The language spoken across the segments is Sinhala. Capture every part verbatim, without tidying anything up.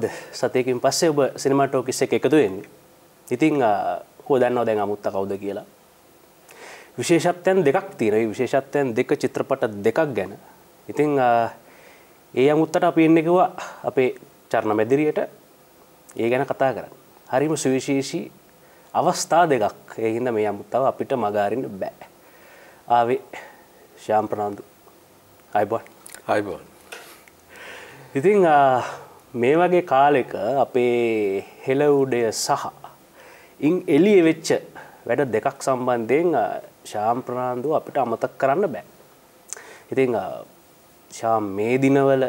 කොහොමද සතියකින් පස්සේ ඔබ සිනමාටෝකිස් එක එකතු වෙන්නේ? ඉතින් කෝ දන්නවද දැන් අමුත්තා කවුද කියලා? විශේෂත්වයන් දෙකක් තියෙනවා. මේ විශේෂත්වයන් දෙක චිත්‍රපට දෙකක් ගැන. ඉතින් ඒ අමුත්තට අපි එන්නේ කිව්වා අපේ චර්ණ මැදිරියට ඒ ගැන කතා කරන්න. හරිම සුවිශේෂී අවස්ථා දෙකක්. ඒ හින්දා මේ අමුත්තව අපිට මග අරින්න බෑ. ආවේ ශ්‍යාම් ප්‍රනාන්දු. අයබෝන්. අයබෝන්. ඉතින් මේ වගේ කාලෙක අපේ හෙළවුඩය සහ ඉන් එළිය වෙච්ච වැඩ දෙකක් සම්බන්ධයෙන් ශ්‍යාම් ප්‍රනාන්දු අපිට අමතක කරන්න බෑ. ඉතින් ශ්‍යාම් මේ දිනවල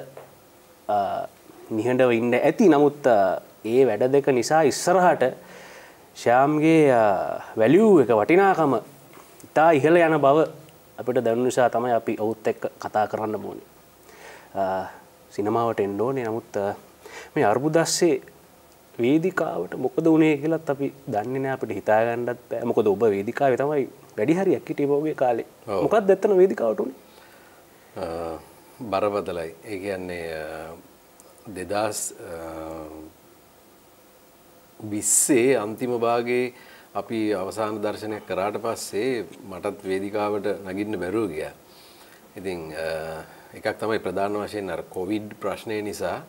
නිහඬව ඉන්න ඇති. නමුත් ඒ වැඩ දෙක නිසා ඉස්සරහට ශ්‍යාම්ගේ වැලියු එක වටිනාකම ඉතා ඉහළ යන බව අපිට දැනුන නිසා තමයි අපි ඔහුත් එක්ක කතා කරන්න ඕනේ. සිනමාවට එන්න ඕනේ. නමුත් මේ අර්බුදස්සේ වේදිකාවට මොකද වුනේ කියලාත් අපි දන්නේ නැහැ. අපිට හිතා ගන්නත් බෑ. මොකද ඔබ වේදිකාවේ තමයි වැඩි හරියක් හිටියේ ඔබේ කාලේ. මොකක්ද ඇත්තන වේදිකාවට උනේ? බරපතලයි. ඒ කියන්නේ දෙදාස් විස්සේ අන්තිම භාගයේ අපි අවසාන දර්ශනයක් කරාට පස්සේ මටත් වේදිකාවට නගින්න බැරුව ගියා. ඉතින් එකක් තමයි ප්‍රධාන වශයෙන් අර කොවිඩ් ප්‍රශ්නය නිසා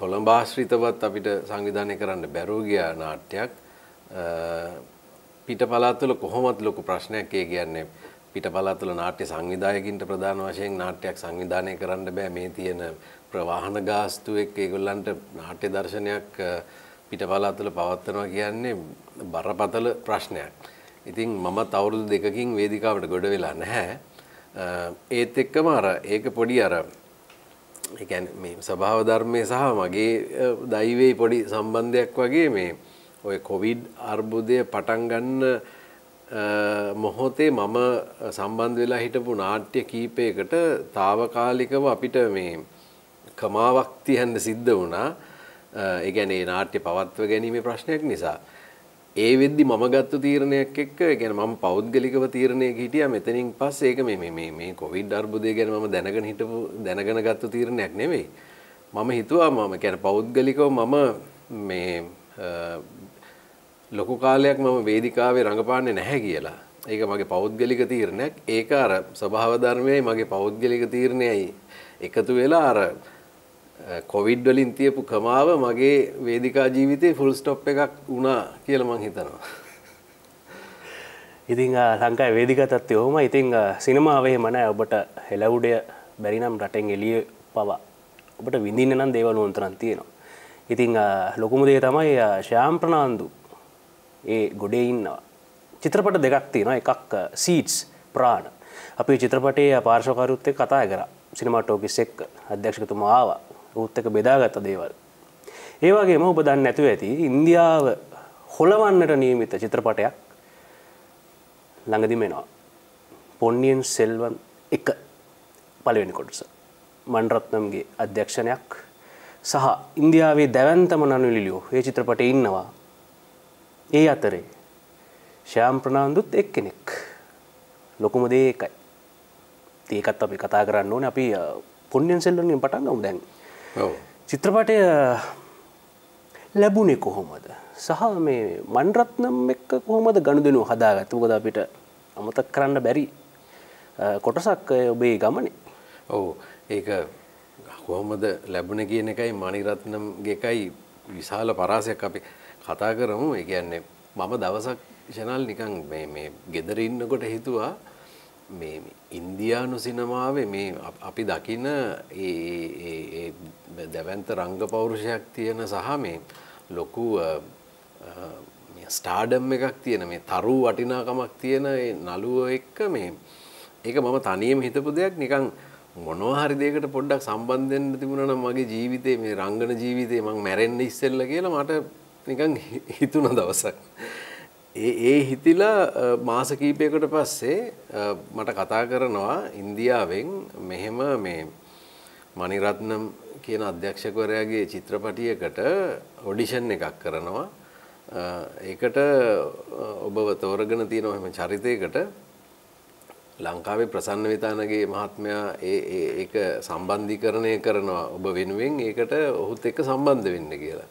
කොළඹ ආශ්‍රිතවත් අපිට සංවිධානය කරන්න බැරුව ගියා නාට්‍යයක්. පිටපළාත් වල කොහොමත් ලොකු ප්‍රශ්නයක්. ඒ කියන්නේ පිටපළාත් වල නාට්‍ය සංවිධායකින්ට ප්‍රධාන වශයෙන් නාට්‍යයක් සංවිධානය කරන්න බෑ. මේ තියෙන ප්‍රවාහන ගාස්තු එක්ක ඒගොල්ලන්ට නාට්‍ය දර්ශනයක් පිටපළාත් වල පවත්වනවා කියන්නේ බරපතල ප්‍රශ්නයක්. ඉතින් මමත් අවුරුදු දෙකකින් වේදිකාවට ගොඩ වෙලා නැහැ. ඒත් එක්කම අර ඒක පොඩි අර ඒ කියන්නේ මේ සභාව ධර්මයේ සහ මගේ දෛවයේ පොඩි සම්බන්ධයක් වගේ මේ ඔය කොවිඩ් අර්බුදය පටන් ගන්න මොහොතේ මම සම්බන්ධ වෙලා හිටපු නාට්‍ය කීපයකට తాවකාලිකව අපිට මේ කමාවක් තියන්න සිද්ධ වුණා. ඒ කියන්නේ නාට්‍ය පවත්ව ගැනීමේ ප්‍රශ්නයක් නිසා. ඒ වෙද්දි මම ගත්ත තීරණයක් එක්ක ඒ කියන්නේ මම පෞද්ගලිකව තීරණයක හිටියා. මෙතනින් පස්සේ ඒක මේ මේ මේ කොවිඩ් අර්බුදය ගැන මම දැනගෙන හිටපු දැනගෙන ගත්ත තීරණයක් නෙවෙයි. මම හිතුවා මම කියන්නේ පෞද්ගලිකව මම මේ ලොකු කාලයක් මම වේදිකාවේ රඟපාන්නේ නැහැ කියලා. ඒක මගේ පෞද්ගලික තීරණයක්. ඒක අර ස්වභාව ධර්මයයි මගේ පෞද්ගලික තීරණයයි එකතු වෙලා අර කොවිඩ් වලින් තියපු කමාව මගේ වේදිකා ජීවිතේ ෆුල් ස්ටොප් එකක් වුණා කියලා මං හිතනවා. ඉතින් ලංකාවේ වේදිකා තත්ත්වය ඔහොමයි. ඉතින් සිනමාවේ මන ඔබට හෙළවුඩය බැරි නම් රටෙන් එළිය පවා ඔබට විඳින්න නම් දේවල් උන්තරන් තියෙනවා. ඉතින් ලොකුම දේ තමයි ශ්‍යාම් ප්‍රනාන්දු ඒ ගොඩේ ඉන්නවා. චිත්‍රපට දෙකක් තියෙනවා. එකක් සීඩ්ස් ප්‍රාණ. අපි චිත්‍රපටයේ පාර්ශවකාරයත් එක්ක කතා කරා. සිනමාටෝකිස් එක්ක අධ්‍යක්ෂකතුමා ආවා. ඔහුත් එක්ක බෙදාගත්ත දේවල්. ඒ වගේම ඔබ දන්නේ නැතුව ඇති ඉන්දියාව හොලවන්නට නියමිත චිත්‍රපටයක් ළඟදිම එනවා. පොන්නියෙන් සෙල්වන් එක පළවෙනි කොටස. මණි රත්නම්ගේ අධ්‍යක්ෂණයක් සහ ඉන්දියාවේ දැවැන්තම නළුලිලියෝ මේ චිත්‍රපටයේ ඉන්නවා. ඒ අතරේ ශ්‍යාම් ප්‍රනාන්දුත් එක්කෙනෙක්. ලොකුම දේ ඒකයි. ඒකත් අපි කතා කරන්න ඕනේ. අපි පොන්නියෙන් සෙල්වන්ගෙන් පටන් ගමු දැන්. චිත්‍රපටය ලැබුණේ කොහොමද සහ මේ මණි රත්නම් එක්ක කොහොමද ගනුදෙනු හදාගත්තේ? මොකද අපිට අමතක කරන්න බැරි කොටසක් ඔබේ ගමනේ. ඔව් ඒක කොහොමද ලැබුණේ කියන එකයි මණි රත්නම්ගේ එකයි විශාල පරාසයක් අපි කතා කරමු. ඒ කියන්නේ මම දවසක් ෂනල් නිකන් මේ මේ ගෙදර ඉන්නකොට හිතුවා මේ ඉන්දියානු සිනමාවේ මේ අපි දකින ඒ දැවැන්ත රංගපෞරුෂයක් තියෙන සහ මේ ලොකු ස්ටාඩම් එකක් තියෙන මේ තරු වටිනාකමක් තියෙන ඒ නළුව එක්ක මේ ඒක මම තනියම හිතපු දෙයක්. නිකන් මොනවා හරි දෙයකට පොඩ්ඩක් සම්බන්ධ වෙන්න තිබුණා නම් මගේ ජීවිතේ මේ රංගන ජීවිතේ මම මැරෙන්න ඉස්සෙල්ලා කියලා මට නිකන් හිතුණ දවසක්. ඒ ඒ හිතිලා මාස කීපයකට පස්සේ මට කතා කරනවා ඉන්දියාවෙන් මෙහෙම මේ මණි රත්නම් කියන අධ්‍යක්ෂකවරයාගේ චිත්‍රපටියකට ඔඩිෂන් එකක් කරනවා. ඒකට ඔබව තෝරගෙන තියෙනවා හැම චරිතයකට. ලංකාවේ ප්‍රසන්න විතානගේ මහත්මයා ඒ ඒ ඒක සම්බන්ධීකරණය කරනවා ඔබ වෙනුවෙන් ඒකට ඔහුත් එක්ක සම්බන්ධ වෙන්න කියලා.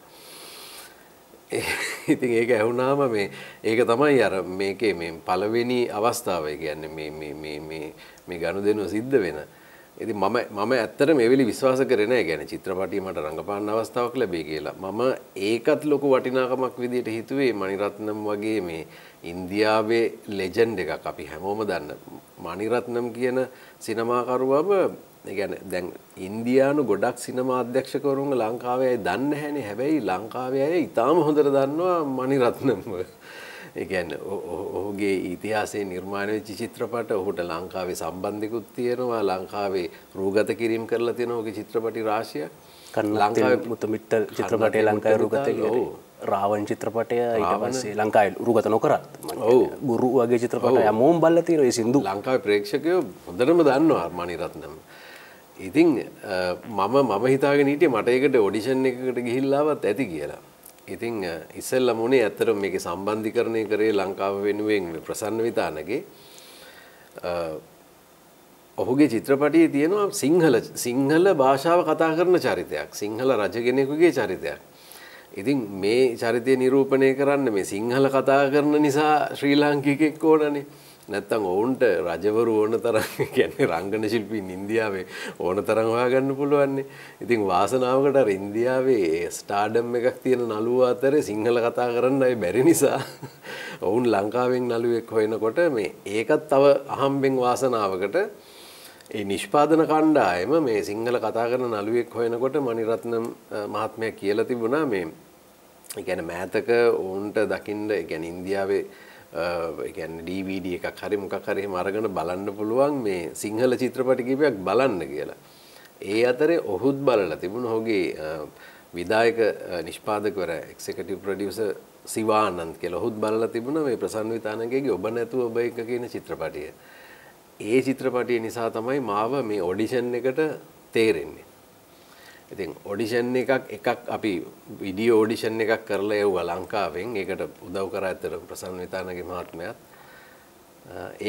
ඉතින් ඒක ඇහුණාම මේ ඒක තමයි අර මේකේ මේ පළවෙනි අවස්ථාව කියන්නේ මේ මේ මේ මේ මේ ගනුදෙනුව සිද්ධ වෙන. ඉතින් මම මම ඇත්තටම මේ වෙලේ විශ්වාස කරේ නැහැ. يعني චිත්‍රපටිය මට රඟපාන්න අවස්ථාවක් ලැබෙයි කියලා. මම ඒකත් ලොකු වටිනාකමක් විදියට හිතුවේ මණිරත්නම් වගේ මේ ඉන්දියාවේ ලෙජන්ඩ් එකක් අපි හැමෝම දන්න. මණිරත්නම් කියන සිනමාකරුවම ඒ කියන්නේ දැන් ඉන්දියානු ගොඩක් සිනමා අධ්‍යක්ෂකවරුන් ලංකාවේ අය දන්නේ නැහැනේ. හැබැයි ලංකාවේ අය ඉතාම හොඳට දන්නවා මණිරත්නම්ව. ඒ කියන්නේ ඔහුගේ ඉතිහාසයේ නිර්මාණයේ චිත්‍රපට ඔහුට ලංකාවේ සම්බන්ධිකුත් තියෙනවා. ලංකාවේ රූගත කිරීම කරලා තියෙන ඔහුගේ චිත්‍රපටි රාශිය. ලංකාවේ මුතුමිට්ට චිත්‍රපටය ලංකාවේ රූගත කිරීම. රාවන් චිත්‍රපටය ඊට පස්සේ ලංකාවේ රූගත නොකරත් මම ගුරු වගේ චිත්‍රපටය මොම් බල්ලා තියෙනවා. ඒ සින්දු ලංකාවේ ප්‍රේක්ෂකයෝ හොඳටම දන්නවා මණිරත්නම්. ඉතින් මම මම හිතාගෙන හිටියේ මට ඒකට ඔඩිෂන් එකකට ගිහිල්ලාවත් ඇති කියලා. ඉතින් ඉස්සෙල්ලා මොනේ ඇත්තටම මේකේ සම්බන්ධීකරණය කරේ ලංකාව වෙනුවෙන් ප්‍රසන්න විතානගේ. ඔහුගේ චිත්‍රපටියේ තියෙනවා සිංහල සිංහල භාෂාව කතා කරන චරිතයක්. සිංහල රජගෙනෙකුගේ චරිතයක්. ඉතින් මේ චරිතය නිරූපණය කරන්න මේ සිංහල කතා කරන නිසා ශ්‍රී ලාංකිකෙක් ඕනනේ. නැත්තම් ඔවුන්ට රජවරු ඕන තරම් කියන්නේ රංගන ශිල්පීන් ඉන්දියාවේ ඕන තරම් හොයාගන්න පුළුවන්. ඉතින් වාසනාවකට අර ඉන්දියාවේ ස්ටාර්ඩම් එකක් තියෙන නළුවා අතරේ සිංහල කතා කරන්න අය බැරි නිසා ඔවුන් ලංකාවෙන් නළුවෙක් හොයනකොට මේ ඒකත් තව අහම්බෙන් වාසනාවකට ඒ නිෂ්පාදන කණ්ඩායම මේ සිංහල කතා කරන නළුවෙක් හොයනකොට මණිරත්නම් මහත්මයා කියලා තිබුණා මේ ඒ කියන්නේ මෑතක ඔවුන්ට දකින්න ඒ කියන්නේ ඉන්දියාවේ ඒ කියන්නේ ඩී වී ඩී එකක් හරි මොකක් හරි එහෙම අරගෙන බලන්න පුළුවන් මේ සිංහල චිත්‍රපට කීපයක් බලන්න කියලා. ඒ අතරේ ඔහුත් බලලා තිබුණා. ඔහුගේ විදායක නිෂ්පාදකවරයා එක්සිකියුටිව් ප්‍රොඩියුසර් සිවානන්ද කියලා ඔහුත් බලලා තිබුණා මේ ප්‍රසන්න විතානගේගේ ඔබ නැතුව ඔබ එක කියන චිත්‍රපටිය. ඒ චිත්‍රපටිය නිසා තමයි මාව මේ ඔඩිෂන් එකට තේරෙන්නේ. ඉතින් ඔඩිෂන් එකක් එකක් අපි වීඩියෝ ඔඩිෂන් එකක් කරලා යවුවා ලංකාවෙන්. ඒකට උදව් කරා ඇතර ප්‍රසන්න විතානගේ මහත්මයාත්.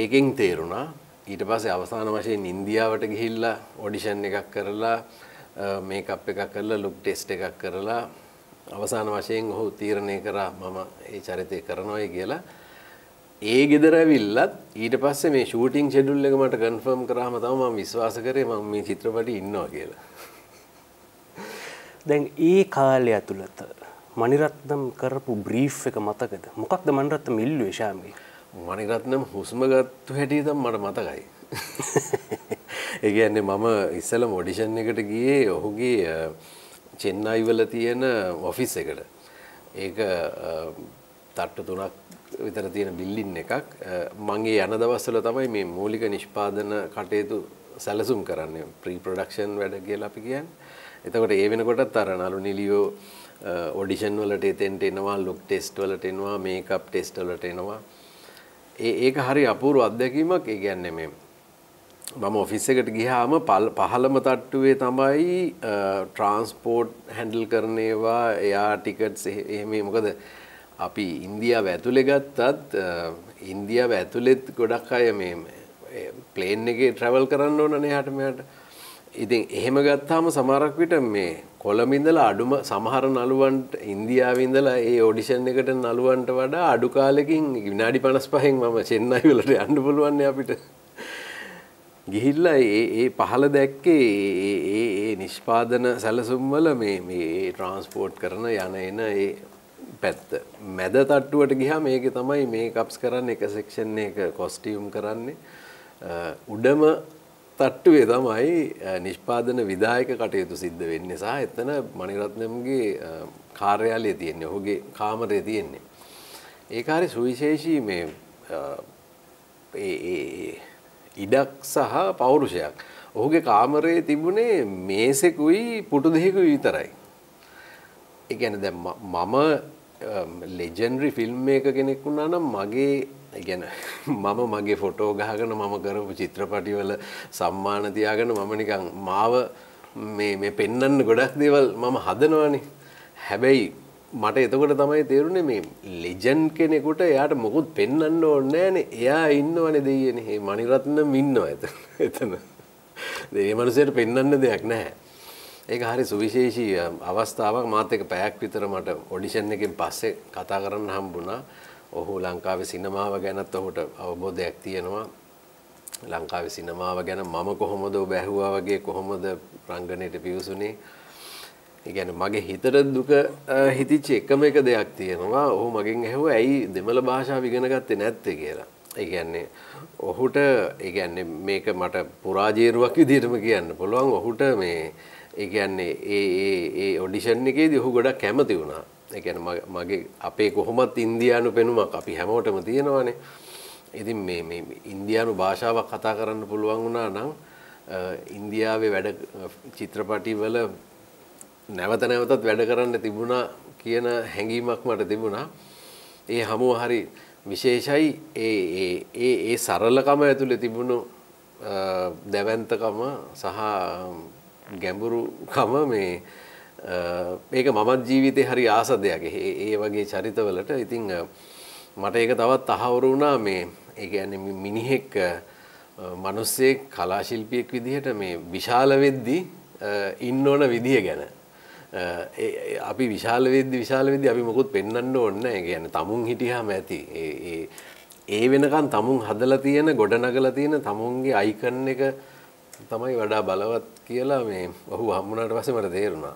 ඒකෙන් තේරුණා. ඊට පස්සේ අවසාන වශයෙන් ඉන්දියාවට ගිහිල්ලා ඔඩිෂන් එකක් කරලා මේකප් එකක් කරලා ලුක් ටෙස්ට් එකක් කරලා අවසාන වශයෙන් ඔහු තීරණය කරා මම මේ චරිතය කරනවායි කියලා. ඒ ගෙදර ඇවිල්ලත් ඊට පස්සේ මේ ෂූටින් ෂෙඩියුල් එක මට කන්ෆර්ම් කරාම තමයි මම විශ්වාස කරේ මම මේ චිත්‍රපටයේ ඉන්නවා කියලා. දැන් ඒ කාලය ඇතුළත මණිරත්නම් කරපු බ්‍රීෆ් එක මතකද? මොකක්ද මණිරත්නම් ඉල්ලුවේ ශාම්ගේ? මණිරත්නම් හුස්ම ගත්ත හැටි තමයි මට මතකයි. ඒ කියන්නේ මම ඉස්සෙල්ලම ඔඩිෂන් එකට ගියේ ඔහුගේ චෙන්නයි වල තියෙන ඔෆිස් එකට. ඒක තට්ටු තුනක් විතර තියෙන බිල්ඩින් එකක්. මම යන දවස්වල තමයි මේ මූලික නිෂ්පාදන කටයුතු සැලසුම් කරන්නේ. ප්‍රී ප්‍රොඩක්ෂන් වැඩ කියලා අපි කියන්නේ. එතකොට ඒ වෙනකොටත් අර නලු නිලියෝ ඔඩිෂන් වලට එතෙන්ට එනවා, ලුක් ටෙස්ට් වලට එනවා, මේකප් ටෙස්ට් වලට එනවා. ඒ ඒක හරි අපූර්ව අත්දැකීමක්. ඒ කියන්නේ මේ මම ඔෆිස් එකට ගියාම පහළම තට්ටුවේ තමයි ට්‍රාන්ස්පෝර්ට් හැන්ඩල් කරන ඒවා, එයා ටිකට්ස් එහෙම. මොකද අපි ඉන්දියාව ඇතුලේ ගත්තත් ඉන්දියාව ඇතුලෙත් ගොඩක් අය මේ ප්ලේන් එකේ ට්‍රැවල් කරන්න ඕන නේ එහාට මෙහාට. ඉතින් එහෙම ගත්තාම සමහරක් විට මේ කොළඹ ඉඳලා අඩුම සමහර නළුවන්ට ඉන්දියාවේ ඉඳලා ඒ ඔඩිෂන් එකට නළුවන්ට වඩා අඩු කාලෙකින් විනාඩි පනස් පහෙන් මම චෙන්නයි වලට යන්න පුළුවන් නේ අපිට. ගිහිල්ලා ඒ ඒ පහළ දැක්කේ ඒ ඒ ඒ නිෂ්පාදන සැලසුම් වල මේ මේ ට්‍රාන්ස්පෝර්ට් කරන යන එන ඒ පැත්ත. මැද තට්ටුවට ගියාම ඒකේ තමයි මේකප්ස් කරන්නේ, එක සෙක්ෂන් එක කොස්ටියුම් කරන්නේ. උඩම තට්ටුවේ තමයි නිෂ්පාදන විධායක කටයුතු සිද්ධ වෙන්නේ සහ එතන මණිරත්නම්ගේ කාර්යාලය තියෙන්නේ, ඔහුගේ කාමරය තියෙන්නේ. ඒක හරි සුවිශේෂී මේ ඉඩක් සහ පෞරුෂයක්. ඔහුගේ කාමරයේ තිබුණේ මේසෙකුයි පුටු දෙකකුයි විතරයි. ඒ කියන්නේ දැන් මම ලෙජෙන්ඩරි ෆිල්ම් මේකර් කෙනෙක් වුණා නම් මගේ ගැන මම මගේ ෆොටෝ ගහගෙන මම කරපු චිත්‍රපටිවල සම්මාන තියාගෙන මම නිකන් මාව මේ මේ පෙන්වන්න ගොඩක් දේවල් මම හදනවනේ. හැබැයි මට එතකොට තමයි තේරුනේ මේ ලෙජන්ඩ් කෙනෙකුට එයාට මොකුත් පෙන්වන්න ඕනේ නෑනේ. එයා ඉන්නවනේ දෙයියනේ. මේ මණිරත්නම් ඉන්නවා එතන. එතන. ඒ මනුස්සයට පෙන්වන්න දෙයක් නැහැ. ඒක හරි සුවිශේෂී අවස්ථාවක්. මාත් එක්ක පැයක් විතර මට ඔඩිෂන් එකෙන් පස්සේ කතා කරන්න හම්බුණා. ඔහු ලංකාවේ සිනමාව ගැනත් ඔහුට අවබෝධයක් තියෙනවා. ලංකාවේ සිනමාව ගැන මම කොහොමද ඔබ ඇහුවා වගේ කොහොමද රංගනයට පිවිසුනේ? يعني මගේ හිතට දුක හිතිච්ච එකම එක දෙයක් තියෙනවා. ඔහු මගෙන් ඇහුවා ඇයි දෙමළ භාෂාව ඉගෙන ගත්තේ නැත්තේ කියලා. ඒ කියන්නේ ඔහුට ඒ කියන්නේ මේක මට පුරාජේරුවක් විදිහටම කියන්න පුළුවන්. ඔහුට මේ ඒ කියන්නේ ඒ ඒ ඒ ඔඩිෂන් එකේදී ඔහු ගොඩක් කැමති වුණා. ඒ කියන්නේ මගේ අපේ කොහොමත් ඉන්දියානු පෙනුමක් අපි හැමෝටම තියෙනවානේ. ඉතින් මේ මේ ඉන්දියානු භාෂාවක් කතා කරන්න පුළුවන් වුණා නම් ඉන්දියාවේ වැඩ චිත්‍රපටිවල නැවත නැවතත් වැඩ කරන්න තිබුණා කියන හැඟීමක් මට තිබුණා. ඒ හැමෝම හරි විශේෂයි. ඒ ඒ ඒ ඒ සරලකම ඇතුලේ තිබුණු දැවැන්තකම සහ ගැඹුරුකම මේ මේක මමත් ජීවිතේ හරි ආස දෙයක්. ඒ වගේ චරිතවලට ඉතින් මට ඒක තවත් අහවුරු වුණා මේ ඒ කියන්නේ මිනිහෙක් මිනිස්සෙක් කලාශිල්පියෙක් විදිහට මේ විශාල වෙද්දී ඉන්න ඕන විදිය ගැන අපි විශාල වෙද්දි විශාල වෙද්දි අපි මොකොත් පෙන්වන්න ඕනේ නැහැ. ඒ කියන්නේ තමුන් හිටියාම ඇති. ඒ ඒ වෙනකන් තමුන් හදලා තියෙන ගොඩනගලා තියෙන තමුන්ගේ අයිකන් එක තමයි වඩා බලවත් කියලා මේ ඔහු හම්බුනාට පස්සේ මට තේරුණා.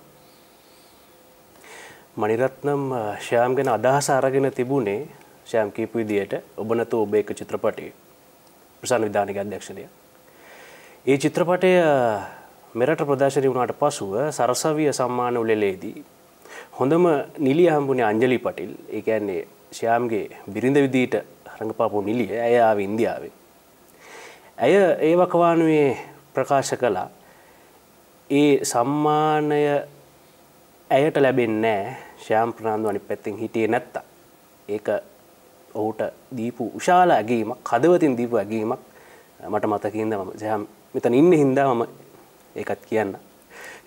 මණිරත්නම් ශ්‍යාම් ගැන අදහස අරගෙන තිබුණේ ශ්‍යාම් කීපු විදියට ඔබ නැතු ඔබ එක චිත්‍රපටයේ ප්‍රසන්න විධානක අධ්‍යක්ෂණය. ඒ චිත්‍රපටය මෙරට ප්‍රදර්ශනය වුණාට පසුව සරසවිය සම්මාන උළෙලේදී හොඳම නිලිය හම්බුනේ අංජලි පටිල්. ඒ කියන්නේ ශ්‍යාම්ගේ බිරිඳ විදියට රංගපාපු නිලිය. ඇය ආවේ ඉන්දියාවේ. ඇය ඒ වකවානුවේ ප්‍රකාශ කළා ඒ සම්මානය ඇයට ලැබෙන්නේ නැහැ ශ්‍යාම් ප්‍රනාන්දු අනිත් පැත්තෙන් හිටියේ නැත්තා. ඒක ඔහුට දීපු උශාල ඇගීමක්, කදවතින් දීපු ඇගීමක්. මට මතකින්ද මම ශ්‍යාම් මෙතන ඉන්නේ හින්දා මම ඒකත් කියන්න.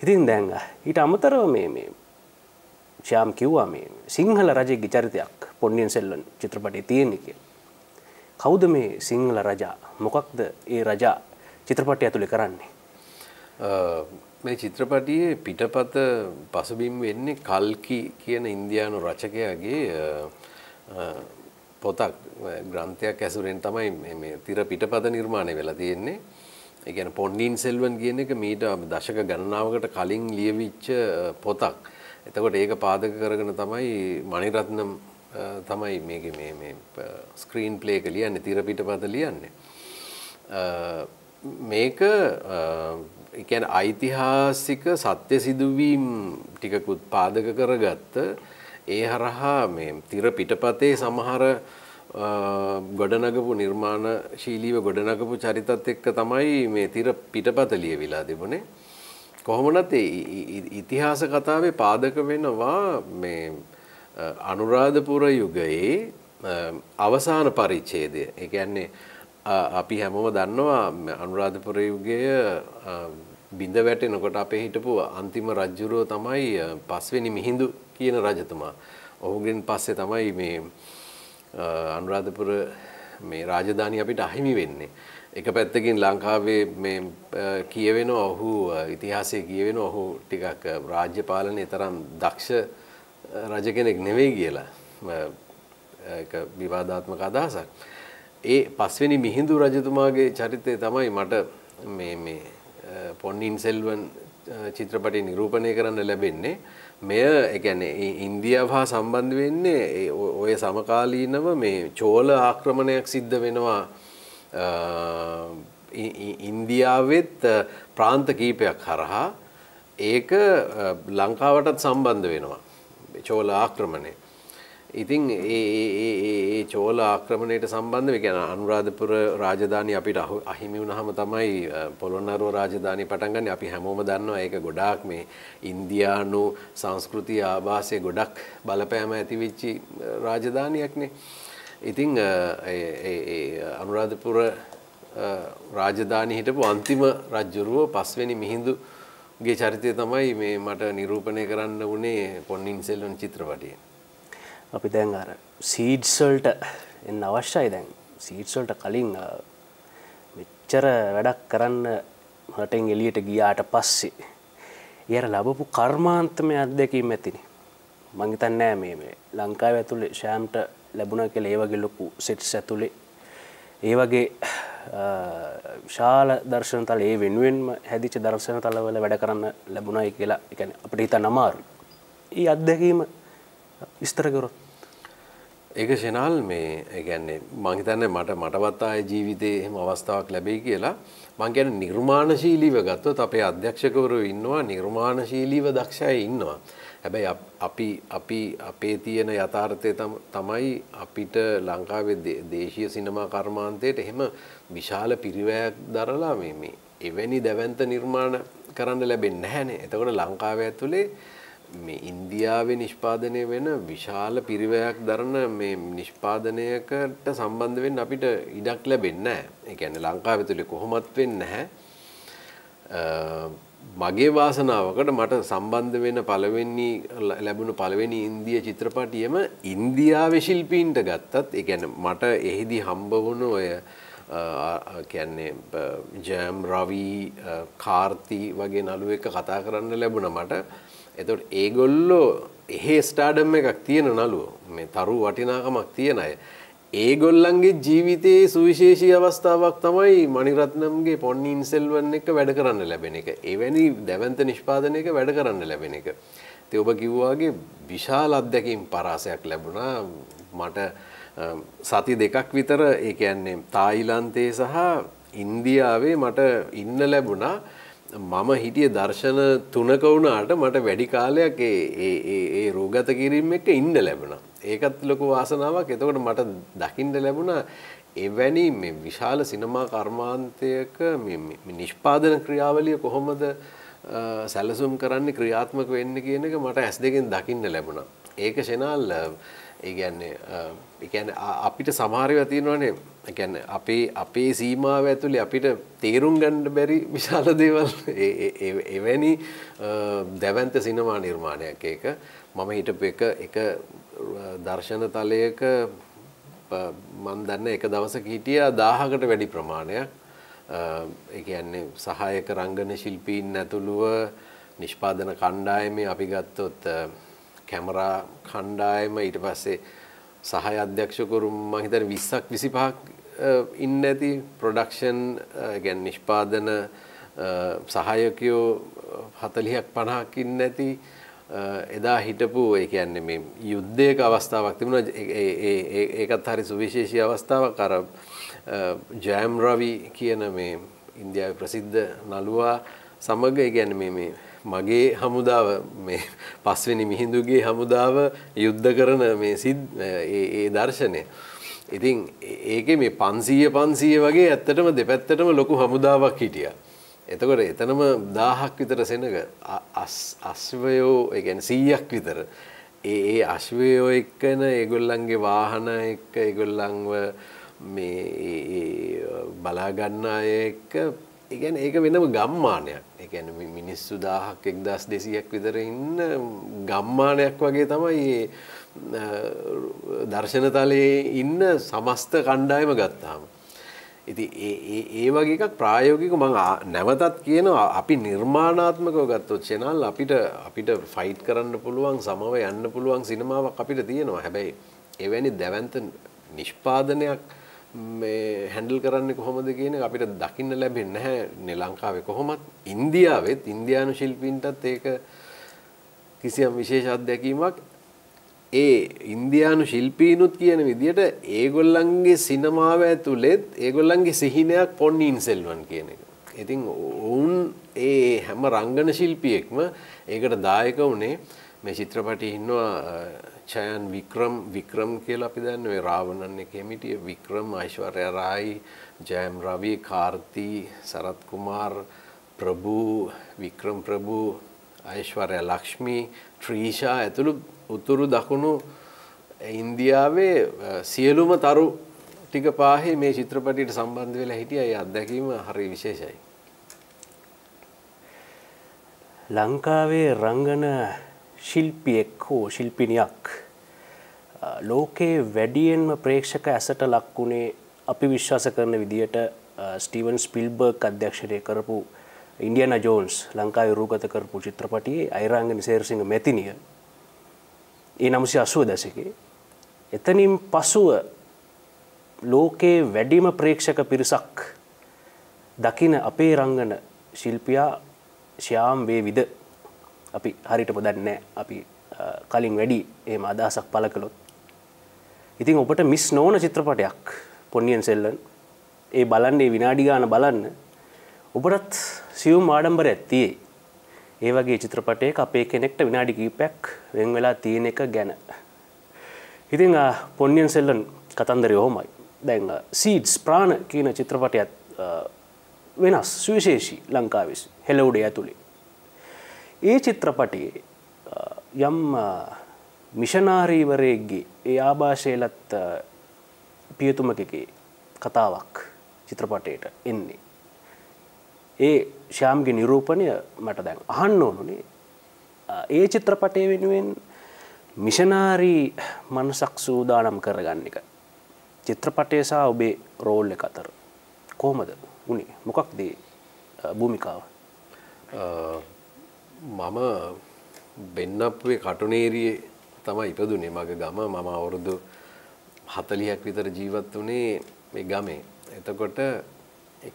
ඉතින් දැන් ඊට අමතරව මේ මේ ශ්‍යාම් කිව්වා මේ සිංහල රජෙක්ගේ චරිතයක් පොන්නියන් සෙල්වන් චිත්‍රපටයේ තියෙන්නේ කියලා. කවුද මේ සිංහල රජා? මොකක්ද ඒ රජා චිත්‍රපටය ඇතුලේ කරන්නේ? මේ චිත්‍රපටියේ පිටපත පසුබිම් වෙන්නේ කල්කි කියන ඉන්දියානු රචකයාගේ පොතක් ග්‍රන්ථයක් ඇසුරෙන් තමයි මේ තිර පිටපත නිර්මාණය වෙලා තියෙන්නේ. ඒ කියන්නේ පොන්නියින් සෙල්වන් කියන එක මීට දශක ගණනාවකට කලින් ලියවිච්ච පොතක්. එතකොට ඒක පාදක කරගෙන තමයි මණිරත්නම් තමයි මේකේ මේ මේ ස්ක්‍රීන් ප්ලේ එක ලියන්නේ, තිරපිටපත ලියන්නේ. මේක ඒ කියන්නේ ඓතිහාසික සත්‍ය සිදුවීම් ටිකකුත් පාදක කරගත්ත ඒ හරහා මේ තිරපිටපතේ සමහර ගොඩනගපු නිර්මාණශීලීව ගොඩනගපු චරිතත් එක්ක තමයි මේ තිර පිටපත ලියවිලා තිබුණේ. කොහොම නැත් ඉතිහාස කතාවේ පාදක වෙනවා මේ අනුරාධපුර යුගයේ අවසාන පරිච්ඡේදය. ඒ කියන්නේ අපි හැමෝම දන්නවා අනුරාධපුර යුගයේ බිඳ වැටෙනකොට අපේ හිටපු අන්තිම රජුරෝ තමයි පස්වෙනි මිහිඳු කියන රජතුමා. ඔහුගෙන් පස්සේ තමයි මේ අනුරාධපුර මේ රාජධානිය අපිට අහිමි වෙන්නේ. එක පැත්තකින් ලංකාවේ මේ කියවෙන ඔහු ඉතිහාසයේ කියවෙන ඔහු ටිකක් රාජ්‍ය පාලනයේ තරම් දක්ෂ රජ කෙනෙක් නෙවෙයි කියලා. ඒක විවාදාත්මක අදහසක්. ඒ පස්වෙනි මිහිඳු රජතුමාගේ චරිතය තමයි මට මේ මේ පොන්නියින් සෙල්වන් චිත්‍රපටයේ නිරූපණය කරන්න ලැබෙන්නේ. මෙය ඒ කියන්නේ ඉන්දියාව හා සම්බන්ධ වෙන්නේ ඔය සමකාලීනව මේ චෝල ආක්‍රමණයක් සිද්ධ වෙනවා ඉන්දියාවෙත් ප්‍රාන්ත කීපයක් හරහා. ඒක ලංකාවටත් සම්බන්ධ වෙනවා චෝල ආක්‍රමණය. ඉතින් ඒ ඒ චෝල ආක්‍රමණයට සම්බන්ධ වෙ කියන්නේ අනුරාධපුර රාජධානිය අපිට අහිමි වුණාම තමයි පොළොන්නරුව රාජධානිය පටන් ගන්න. අපි හැමෝම දන්නවා ඒක ගොඩාක් මේ ඉන්දියානු සංස්කෘතිය ආවාසයේ ගොඩක් බලපෑම ඇති වෙච්ච රාජධානියක්නේ. ඉතින් අනුරාධපුර රාජධානිය හිටපු අන්තිම රජුරුව පස්වෙනි මිහිඳුගේ චරිතය තමයි මේ මට නිරූපණය කරන්න වුණේ පොන්නියින් සෙල්වන් චිත්‍රපටයේ. අපි දැන් අර සීඩ්ස් වලට එන්න අවශ්‍යයි. දැන් සීඩ්ස් වලට කලින් මෙච්චර වැඩක් කරන්න රටෙන් එළියට ගියාට පස්සේ ඊයර ලැබපු කර්මාන්තමය අත්දැකීම් ඇතිනේ. මං හිතන්නේ මේ මේ ලංකාව ඇතුලේ ශාම්ට ලැබුණා කියලා ඒ වගේ ලොකු සෙට්ස් ඇතුලේ ඒ වගේ විශාල දර්ශනතල ඒ වෙනුවෙන්ම හැදිච්ච දර්ශනතල වල වැඩ කරන්න ලැබුණායි කියලා ඒ කියන්නේ අපිට හිතන්න අමාරුයි. ඊ අත්දැකීම විස්තර කරොත් ඒක ශෙනල් මේ ඒ කියන්නේ මම හිතන්නේ මට මටවත් ආයේ ජීවිතේ එහෙම අවස්ථාවක් ලැබෙයි කියලා. මම කියන්නේ නිර්මාණශීලීව ගත්තොත් අපේ අධ්‍යක්ෂකවරු ඉන්නවා නිර්මාණශීලීව දක්ෂයයි ඉන්නවා. හැබැයි අපි අපි අපේ තියෙන යථාර්ථය තමයි අපිට ලංකාවේ දේශීය සිනමා කර්මාන්තයට එහෙම විශාල පිරිවැයක් දරලා මේ මේ එවැනි දැවැන්ත නිර්මාණ කරන්න ලැබෙන්නේ නැහැනේ. එතකොට ලංකාවේ ඇතුලේ මේ ඉන්දියාවේ නිෂ්පාදනය වෙන විශාල පිරිවැයක් දරන මේ නිෂ්පාදනයකට සම්බන්ධ වෙන්න අපිට ඉඩක් ලැබෙන්නේ නැහැ. ඒ කියන්නේ ලංකාව ඇතුලේ කොහොමත් වෙන්නේ නැහැ. මගේ වාසනාවකට මට සම්බන්ධ වෙන පළවෙනි ලැබුණු පළවෙනි ඉන්දිය චිත්‍රපටියම ඉන්දියාවේ ශිල්පීන්ට ගත්තත් ඒ කියන්නේ මට එහිදී හම්බ වුණු ඔය කියන්නේ ජයම් රවි කාර්ති වගේ නළුවෙක් එක්ක කතා කරන්න ලැබුණා මට. එතකොට ඒගොල්ලෝ එහෙ ස්ටාඩම් එකක් තියෙන නළුවෝ මේ තරු වටිනාකමක් තියෙන අය ඒගොල්ලන්ගේ ජීවිතයේ සුවිශේෂී අවස්ථාවක් තමයි මණිරත්නම්ගේ පොන්නියින් සෙල්වන් එක වැඩ කරන්න ලැබෙන එක. එවැනි දැවැන්ත නිෂ්පාදනයක වැඩ කරන්න ලැබෙන එක. ඉතින් ඔබ කිව්වාගේ විශාල අත්දැකීම් පරාසයක් ලැබුණා මට. සති දෙකක් විතර ඒ කියන්නේ තායිලන්තයේ සහ ඉන්දියාවේ මට ඉන්න ලැබුණා. මම හිටියේ දර්ශන තුනක වුණාට මට වැඩි කාලයක් ඒ ඒ ඒ රෝගත කිරීම එක්ක ඉන්න ලැබුණා. ඒකත් ලොකු වාසනාවක්. එතකොට මට දකින්න ලැබුණා එවැනි මේ විශාල සිනමා කර්මාන්තයක මේ නිෂ්පාදන ක්‍රියාවලිය කොහොමද සැලසුම් කරන්නේ ක්‍රියාත්මක වෙන්නේ කියන එක මට ඇස් දෙකෙන් දකින්න ලැබුණා. ඒක ශෙනල් ඒ කියන්නේ ඒ කියන්නේ අපිට සමහර ඒවා තියෙනවානේ ඒ කියන්නේ අපේ අපේ සීමාව ඇතුලේ අපිට තේරුම් ගන්න බැරි විශාල දේවල් එවැනි දැවැන්ත සිනමා නිර්මාණයක්. ඒක මම හිටපු එක එක දර්ශන තලයක මම දන්නේ එක දවසක හිටියා දහහකට වැඩි ප්‍රමාණයක් ඒ කියන්නේ සහායක රංගන ශිල්පීන් ඇතුළුව නිෂ්පාදන කණ්ඩායමේ අපි ගත්තොත් කැමරා කණ්ඩායම ඊට පස්සේ සහාය අධ්‍යක්ෂකවරු මම හිතන්නේ විස්සක් විසිපහක් ඉන්න ඇති ප්‍රොඩක්ෂන් කියන්නේ නිෂ්පාදන සහායකයෝ හතළිහක් පනහක් ඉන්න ඇති. එදා හිටපු ඒ කියන්නේ මේ යුද්ධයක අවස්ථාවක් තිබුණා. ඒ ඒ ඒකත් හරි සුවිශේෂී අවස්ථාවක්. අර ජයම් රවි කියන මේ ඉන්දියාවේ ප්‍රසිද්ධ නළුවා සමග ඒ කියන්නේ මේ මේ මගේ හමුදාව මේ පස්වෙනි මිහිඳුගේ හමුදාව යුද්ධ කරන මේ සිද්ද ඒ දර්ශනය. ඉතින් ඒකේ මේ පන්සීය පන්සීය වගේ ඇත්තටම දෙපැත්තටම ලොකු හමුදාවක් හිටියා. එතකොට එතනම දහහක් විතර සෙනඟ අශ්වයෝ ඒ කියන්නේ සීයක් විතර ඒ ඒ අශ්වයෝ එක්කන ඒගොල්ලන්ගේ වාහන එක්ක ඒගොල්ලන්ව මේ බලා ගන්න අය එක්ක ඒ කියන්නේ ඒක වෙනම ගම්මානයක්. ඒ කියන්නේ මිනිස්සු දහහක් එක්දහස් දෙසීයක් විතර ඉන්න ගම්මානයක් වගේ තමයි මේ දර්ශනතලයේ ඉන්න සමස්ත කණ්ඩායම ගත්තාම. ඉතින් ඒ ඒ වගේ එකක් ප්‍රායෝගිකව මම නැවතත් කියනවා අපි නිර්මාණාත්මකව ගත්තොත් channel අපිට අපිට ෆයිට් කරන්න පුළුවන් සමව යන්න පුළුවන් සිනමාවක් අපිට තියෙනවා. හැබැයි එවැනි දැවැන්ත නිෂ්පාදනයක් මේ හැන්ඩල් කරන්නේ කොහොමද කියන එක අපිට දකින්න ලැබෙන්නේ නැහැ නේ ලංකාවේ කොහොමත්. ඉන්දියාවෙත් ඉන්දියානු ශිල්පීන්ටත් ඒක කිසියම් විශේෂ අත්දැකීමක්. ඒ ඉන්දියානු ශිල්පීනුත් කියන විදියට ඒගොල්ලන්ගේ සිනමාව ඇතුළෙත් ඒගොල්ලන්ගේ සිහිනයක් පොන්නියින් සෙල්වන් කියන එක. ඉතින් ඔවුන් ඒ හැම රංගන ශිල්පියෙක්ම ඒකට දායක වුණේ. මේ චිත්‍රපටයේ ඉන්නවා චයන් වික්‍රම් වික්‍රම් කියලා අපි දන්නේ ඔය රාවණන් එකේ හිටිය වික්‍රම්, ඓශ්වර්යා රායි, ජයම් රවි, කාර්ති, සරත් කුමාර්, ප්‍රභු, වික්‍රම් ප්‍රභු, ඓශ්වර්යා ලක්ෂ්මී, ට්‍රීෂා ඇතුළු උතුරු දකුණු ඉන්දියාවේ සියලුම තරු ටික පාහේ මේ චිත්‍රපටයට සම්බන්ධ වෙලා හිටියා. ඒ අත්දැකීම හරි විශේෂයි. ලංකාවේ රංගන ශිල්පියෙක් හෝ ශිල්පිනියක් ලෝකයේ වැඩියෙන්ම ප්‍රේක්ෂක ඇසට ලක්ුණේ අපි විශ්වාස කරන විදියට ස්ටීවන් ස්පිල්බර්ග් අධ්‍යක්ෂණය කරපු ඉන්ඩියානා ජෝන්ස් ලංකාවේ රූගත කරපු චිත්‍රපටියේ අයිරාංග නිසේරසිංහ මෙතිනිය නවසිය අසූ දශකයේ එතනින් පසුව ලෝකයේ වැඩිම ප්‍රේක්ෂක පිරිසක් දකින අපේ රංගන ශිල්පියා ශ්‍යාම් වේවිද අපි හරියටම දන්නේ නැහැ. අපි කලින් වැඩි එහෙම අදහසක් පළ කළොත් ඉතින් ඔබට මිස් නොවන චිත්‍රපටයක් පොන්නියන් සෙල්වන්. ඒ බලන්නේ විනාඩි ගාන බලන්න. ඔබටත් සියුම් ආඩම්බරයක් තියෙයි. ඒ වගේ චිත්‍රපටයක අපේ කෙනෙක්ට විනාඩි කිහිපයක් වෙන් වෙලා තියෙන එක ගැන. ඉතින් පොන්නියන් සෙල්වන් කතන්දරය ඔහොමයි. දැන් සීඩ්ස් ප්‍රාණ කියන චිත්‍රපටයත් වෙනස් සුවිශේෂී ලංකාවේ හෙලවුඩේ ඇතුලේ. ඒ චිත්‍රපටයේ යම් මිෂනාරීවරයෙක්ගේ ඒ ආభాෂයලත් පියතුමකගේ කතාවක් චිත්‍රපටයට එන්නේ. ඒ ශ්‍යාම්ගේ නිරූපණය මට දැන් අහන්න ඕනුනේ. ඒ චිත්‍රපටයේ වෙනුවෙන් මිෂනාරී මනසක් සූදානම් කරගන්න එක. චිත්‍රපටය සහ ඔබේ රෝල් එක අතර කොහොමද උනේ? මොකක්ද භූමිකාව? මම බෙන්නප්පුවේ කටුනේරියේ තමයි ඉපදුනේ. මගේ ගම මම අවුරුදු හතළිහක් විතර ජීවත් වුණේ මේ ගමේ. එතකොට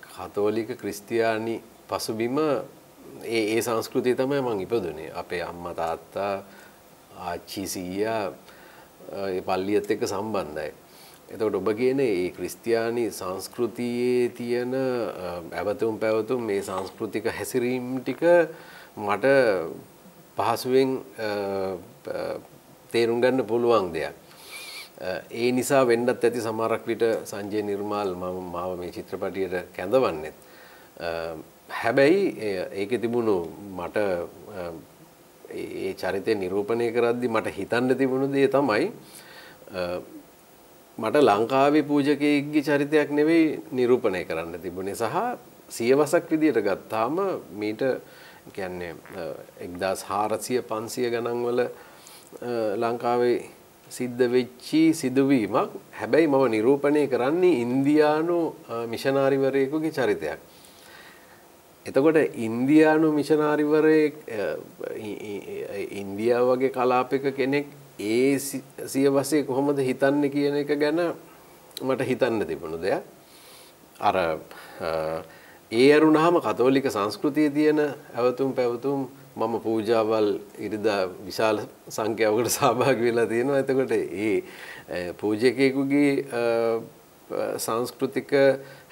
කතෝලික ක්‍රිස්තියානි පසුබිම ඒ ඒ සංස්කෘතිය තමයි මම ඉපදුනේ. අපේ අම්මා තාත්තා ආච්චි සීයා ඒ පල්ලියත් එක්ක සම්බන්ධයි. එතකොට ඔබ කියන්නේ මේ ක්‍රිස්තියානි සංස්කෘතියේ තියෙන අවතුම් පැවතුම් මේ සංස්කෘතික හැසිරීම් ටික මට පහසුවෙන් තේරුම් ගන්න පුළුවන් දෙයක්. ඒ නිසා වෙන්නත් ඇති සමහරක් විට සංජය නිර්මාල් මම මාව මේ චිත්‍රපටියට කැඳවන්නේ. හැබැයි ඒකේ තිබුණු මට ඒ චරිතය නිරූපණය කරද්දී මට හිතන්න තිබුණු දේ තමයි මට ලංකාවේ පූජකයෙක්ගේ චරිතයක් නෙවෙයි නිරූපණය කරන්න තිබුණේ. සහ සියවසක් විදියට ගත්තාම මීට කියන්නේ එක්දාස් හාරසිය පන්සිය ගණන් වල ලංකාවේ සිද්ධ වෙච්චි සිදුවීමක්. හැබැයි මම නිරූපණය කරන්නේ ඉන්දියානු මිෂනාරිවරයෙකුගේ චරිතයක්. එතකොට ඉන්දියානු මිෂනාරිවරයෙක් ඉන්දියාව වගේ කලාපයක කෙනෙක් ඒ සියවසේ කොහොමද හිතන්නේ කියන එක ගැන මට හිතන්න තිබුණු දෙයක්. අර ඒ අරුණාම කතෝලික සංස්කෘතියේ තියෙන අවතුම් පැවතුම් මම පූජාවල් ඉරිදා විශාල සංඛ්‍යාවකට සහභාගී වෙලා තියෙනවා. එතකොට ඒ පූජකයෙකුගේ සංස්කෘතික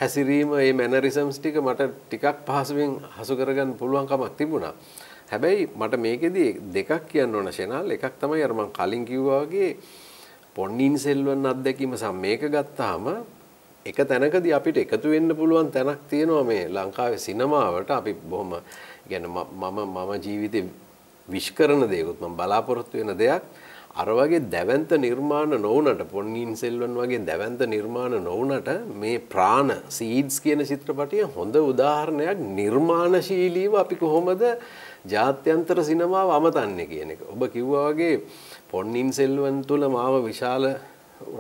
හැසිරීම මේ මැනරිසම්ස් ටික මට ටිකක් පහසුවෙන් හසු කරගන්න පුළුවන්කමක් තිබුණා. හැබැයි මට මේකෙදී දෙකක් කියන්න ඕන ෂෙනල්. එකක් තමයි අර මම කලින් කිව්වා වගේ පොන්නියින් සෙල්වන් අත්දැකීම සම මේක ගත්තාම එක තැනකදී අපිට එකතු වෙන්න පුළුවන් තැනක් තියෙනවා මේ ලංකාවේ සිනමාවට. අපි බොහොම يعني මම මම ජීවිතේ විශ් කරන දේකුත් මම බලාපොරොත්තු වෙන දෙයක්. අර වගේ දැවැන්ත නිර්මාණ නොවුනට පොන්නියින් සෙල්වන් වගේ දැවැන්ත නිර්මාණ නොවුනට මේ ප්‍රාණ සීඩ්ස් කියන චිත්‍රපටය හොඳ උදාහරණයක් නිර්මාණශීලීව අපි කොහොමද ජාත්‍යන්තර සිනමාව අමතන්නේ කියන එක. ඔබ කිව්වා වගේ පොන්නියින් සෙල්වන් තුල මාව විශාල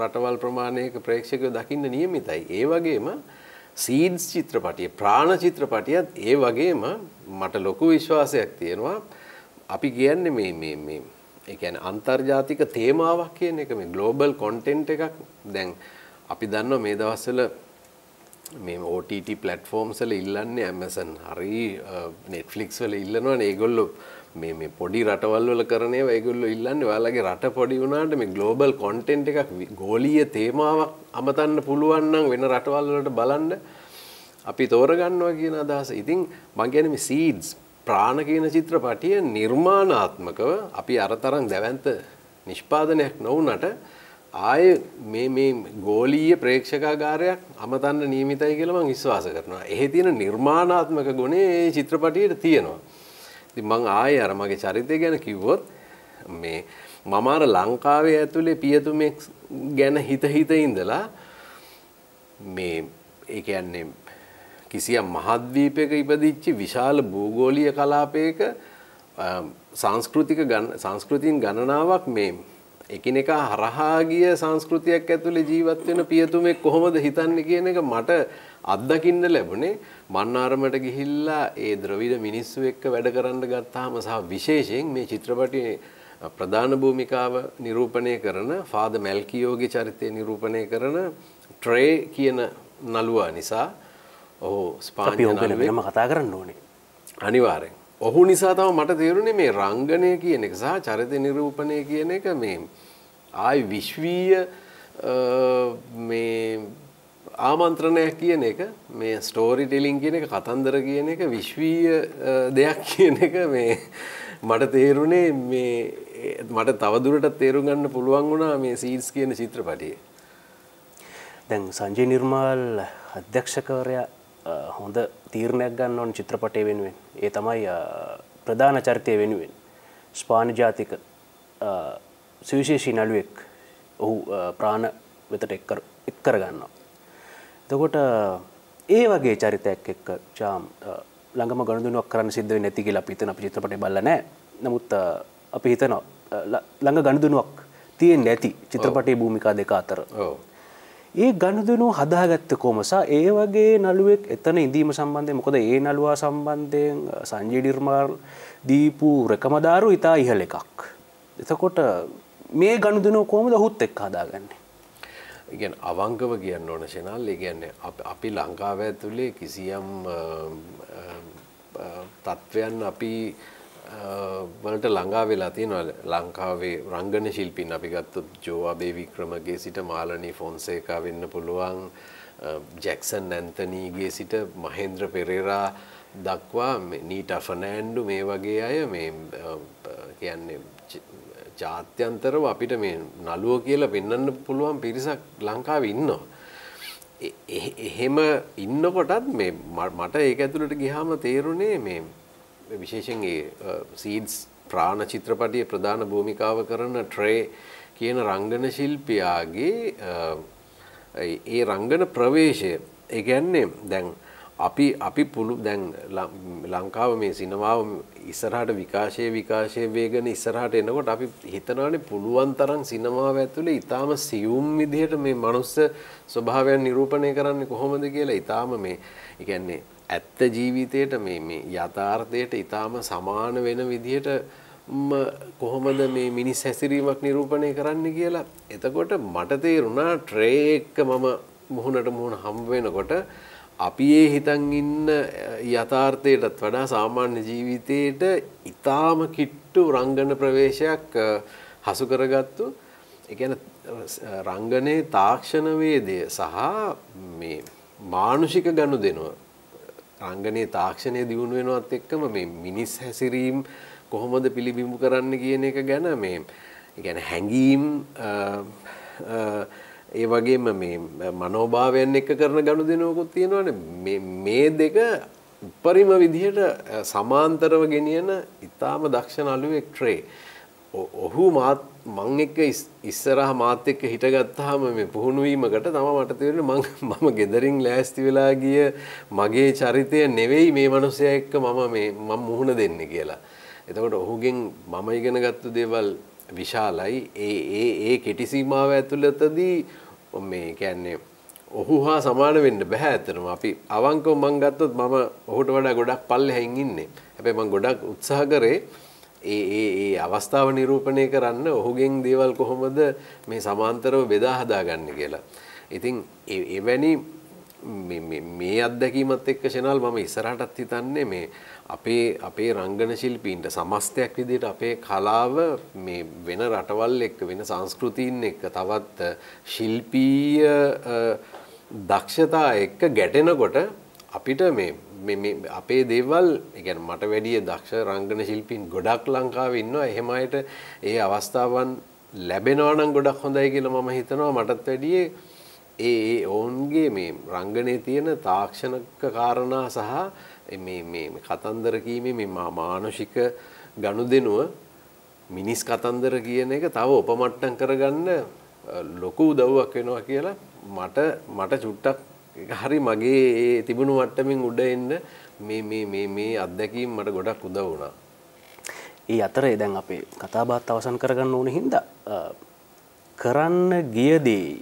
රටවල් ප්‍රමාණයක ප්‍රේක්ෂකයෝ දකින්න නියමිතයි. ඒ වගේම සීඩ්ස් චිත්‍රපටිය ප්‍රාණ චිත්‍රපටියත් ඒ වගේම මට ලොකු විශ්වාසයක් තියෙනවා. අපි කියන්නේ මේ මේ මේ ඒ කියන්නේ අන්තර්ජාතික තේමාවක් කියන එක මේ ග්ලෝබල් කන්ටෙන්ට් එකක්. දැන් අපි දන්නවා මේ දවස්වල මේ ඕ ටී ටී platforms වල ඉල්ලන්නේ Amazon හරි Netflix වල ඉල්ලනවනේ. ඒගොල්ලෝ මේ මේ පොඩි රටවල් වල කරන ඒවා ඒගොල්ලෝ ඉල්ලන්නේ ඔයාලගේ රට පොඩි වුණාට මේ ග්ලෝබල් කන්ටෙන්ට් එකක් ගෝලීය තේමාවක් අමතන්න පුළුවන් නම් වෙන රටවල් වලට බලන්න අපි තෝරගන්නවා කියන අදහස. ඉතින් මම කියන්නේ මේ සීඩ්ස් ප්‍රාණ කියන චිත්‍රපටිය නිර්මාණාත්මකව අපි අරතරන් දැවැන්ත නිෂ්පාදනයක් නොවුනට ආයේ මේ මේ ගෝලීය ප්‍රේක්ෂකාගාරයක් අමතන්න නියමිතයි කියලා මම විශ්වාස කරනවා. එහි තියෙන නිර්මාණාත්මක ගුණය මේ චිත්‍රපටියට තියෙනවා. මං ආයේ අර මගේ චරිතය ගැන කිව්වොත් මේ මම අර ලංකාවේ ඇතුලේ පියතුමෙක් ගැන හිත හිත ඉඳලා මේ ඒ කියන්නේ කිසියම් මහද්වීපයක ඉපදිච්ච විශාල භූගෝලීය කලාපයක සංස්කෘතික සංස්කෘතින් ගණනාවක් මේ එකිනෙක හරහා ගිය සංස්කෘතියක් ඇතුලේ ජීවත් වෙන පියතුමෙක් කොහොමද හිතන්නේ කියන එක මට අත්දකින්න ලැබුණේ මන්නාරමට ගිහිල්ලා ඒ ද්‍රවිඩ මිනිස්සු එක්ක වැඩ කරන්න ගත්තාම සහ විශේෂයෙන් මේ චිත්‍රපටයේ ප්‍රධාන භූමිකාව නිරූපණය කරන ෆාදර් මැල්කියෝගේ චරිතය නිරූපණය කරන ට්‍රේ කියන නළුවා නිසා ඔහු ස්පාඤ්ඤ නළුවෙක්ම කතා කරන්න ඕනේ අනිවාර්යෙන්. ඔහු නිසා තමයි මට තේරුනේ මේ රංගනය කියන එක සහ චරිත නිරූපණය කියන එක මේ ආයි විශ්වීය මේ ආමන්ත්‍රණය කියන එක මේ ස්ටෝරි ටෙලිං කියන එක කතන්දර කියන එක විශ්වීය දෙයක් කියන එක මේ මට තේරුනේ මේ මට තවදුරටත් තේරුම් ගන්න පුළුවන් වුණා මේ සීඩ්ස් කියන චිත්‍රපටියේ. දැන් සංජය නිර්මල් අධ්‍යක්ෂකවරයා හොඳ තීරණයක් ගන්න ඕන චිත්‍රපටය වෙනුවෙන්. ඒ තමයි ප්‍රධාන චරිතය වෙනුවෙන් ස්පාන් ජාතික සුවිශේෂී නළුවෙක් ඔහු ප්‍රාණ වෙතට එක් කරගන්නවා. එතකොට ඒ වගේ චරිතයක් එක්ක ඡාම් ළඟම ගනුදෙනුවක් කරන්න සිද්ධ වෙන්නේ නැති කියලා අපි හිතන අපි චිත්‍රපටේ බලලා නැහැ. නමුත් අපි හිතනවා ළඟ ගනුදෙනුවක් තියෙන්නේ නැති චිත්‍රපටයේ භූමිකා දෙක අතර. ඔව්. ඒ ගනුදෙනු හදාගත්ත කොමස ඒ වගේ නළුවෙක් එතන ඉඳීම සම්බන්ධයෙන් මොකද ඒ නළුවා සම්බන්ධයෙන් සංජය නිර්මල් දීපු රකමදාරු ඉතා ඉහළ එකක්. එතකොට මේ ගනුදෙනු කොහොමද ඔහුත් එක්ක හදාගන්නේ? ඒ කියන්නේ අවංකව කියන්න ඕන ශෙනල්. ඒ කියන්නේ අපි ලංකාව ඇතුලේ කිසියම් තත්වයන් අපි වලට ළඟා වෙලා තියෙනවා. ලංකාවේ රංගන ශිල්පීන් අපි ගත්තොත් ජෝ අබේවික්‍රමගේ සිට මාලනී ෆොන්සේකා වෙන්න පුළුවන්, ජැක්සන් ඇන්තනීගේ සිට මහෙන්ද්‍ර පෙරේරා දක්වා, නීටා ෆර්නෑන්ඩෝ මේ වගේ අය මේ කියන්නේ ජාත්‍යන්තරව අපිට මේ නළුව කියලා පෙන්වන්න පුළුවන් පිරිසක් ලංකාවේ ඉන්නවා. එහෙම ඉන්නකොටත් මේ මට ඒක ඇතුළට ගියාම තේරුනේ මේ විශේෂයෙන් සීඩ්ස් ප්‍රාණ චිත්‍රපටයේ ප්‍රධාන භූමිකාව කරන ට්‍රේ කියන රංගන ශිල්පියාගේ ඒ රංගන ප්‍රවේශය. ඒ කියන්නේ දැන් අපි අපි පුළු දැන් ලංකාව මේ සිනමාව ඉස්සරහට විකාශයේ විකාශයේ වේගන ඉස්සරහට එනකොට අපි හිතනවානේ පුළුවන් තරම් සිනමාව ඇතුලේ ඊටාම සියුම් විදිහට මේ මනුස්ස ස්වභාවයන් නිරූපණය කරන්නේ කොහොමද කියලා. ඊටාම මේ ඒ කියන්නේ ඇත්ත ජීවිතයට මේ මේ යථාර්ථයට ඊටාම සමාන වෙන විදිහට කොහොමද මේ මිනිස් හැසිරීමක් නිරූපණය කරන්න කියලා. එතකොට මට තේරුණා ට්‍රේ එක මම මුහුණට මුහුණ හම්බ වෙනකොට අපි ඒ හිතන් ඉන්න යථාර්ථයටත් වඩා සාමාන්‍ය ජීවිතේට ඊටාම කිට්ටු රංගන ප්‍රවේශයක් හසු කරගත්තු. ඒ කියන්නේ රංගනයේ තාක්ෂණ වේදය සහ මේ මානුෂික ගනුදෙනුව රංගනයේ තාක්ෂණය දියුණු වෙනවත් එක්කම මේ මිනිස් හැසිරීම් කොහොමද පිළිබිඹු කරන්න කියන එක ගැන මේ ඒ කියන්නේ හැඟීම් ඒ වගේම මේ මනෝභාවයන් එක්ක කරන ගනුදෙනුවකුත් තියෙනවානේ. මේ මේ දෙක උපරිම විදිහට සමාන්තරව ගෙනියන ඉතාම දක්ෂ නළුවෙක් ට්‍රේ. ඔහු මාත් මං එක්ක ඉස්සරහ මාත් එක්ක හිටගත්තාම මේ පුහුණු වීමකට තමයි මට තේරෙන්නේ මම මම ගෙදරින් ලෑස්ති වෙලා ගිය මගේ චරිතය නෙවෙයි මේ මිනිස්සයා එක්ක මම මේ මම මුහුණ දෙන්නේ කියලා. එතකොට ඔහුගෙන් මම ඉගෙනගත්තු දේවල් විශාලයි. ඒ ඒ ඒ කෙටි සීමාව ඇතුළතදී මේ කියන්නේ ඔහු හා සමාන වෙන්න බෑ. ඇත්තටම අපි අවංකව මං ගත්තොත් මම ඔහුට වඩා ගොඩක් පල්ලෙහෙන් ඉන්නේ. හැබැයි මං ගොඩක් උත්සාහ කරේ ඒ ඒ ඒ අවස්ථාව නිරූපණය කරන්න ඔහුගෙන් දේවල් කොහොමද මේ සමාන්තරව බෙදා හදාගන්න කියලා. ඉතින් එවැනි මේ අත්දැකීමත් එක්ක ශෙනල් මම ඉස්සරහටත් හිතන්නේ මේ අපේ අපේ රංගන ශිල්පීන්ට සමස්තයක් විදිහට අපේ කලාව මේ වෙන රටවල් එක්ක වෙන සංස්කෘතීන් එක්ක තවත් ශිල්පීය දක්ෂතා එක්ක ගැටෙනකොට අපිට මේ මේ අපේ දේවල් ඒ කියන්නේ මට වැඩිය දක්ෂ රංගන ශිල්පීන් ගොඩක් ලංකාවේ ඉන්නවා. එහෙම අයට ඒ අවස්ථාවන් ලැබෙනවා නම් ගොඩක් හොඳයි කියලා මම හිතනවා. මටත් වැඩිය ඒ ඒ ඔවුන්ගේ මේ රංගනයේ තියෙන තාක්ෂණික කාරණා සහ මේ මේ කතන්දර කීමේ මේ මානුෂික ගනුදෙනුව මිනිස් කතන්දර කියන එක තව උපමට්ටම් කරගන්න ලොකු උදව්වක් වෙනවා කියලා මට මට චුට්ටක් හරි මගේ ඒ තිබුණු වට්ටමින් උඩ එන්න මේ මේ මේ මේ අත්දැකීම් මට ගොඩක් උදව් වුණා. ඒ අතරේ දැන් අපේ කතාබහත් අවසන් කරගන්න ඕන හින්දා කරන්න ගිය දේ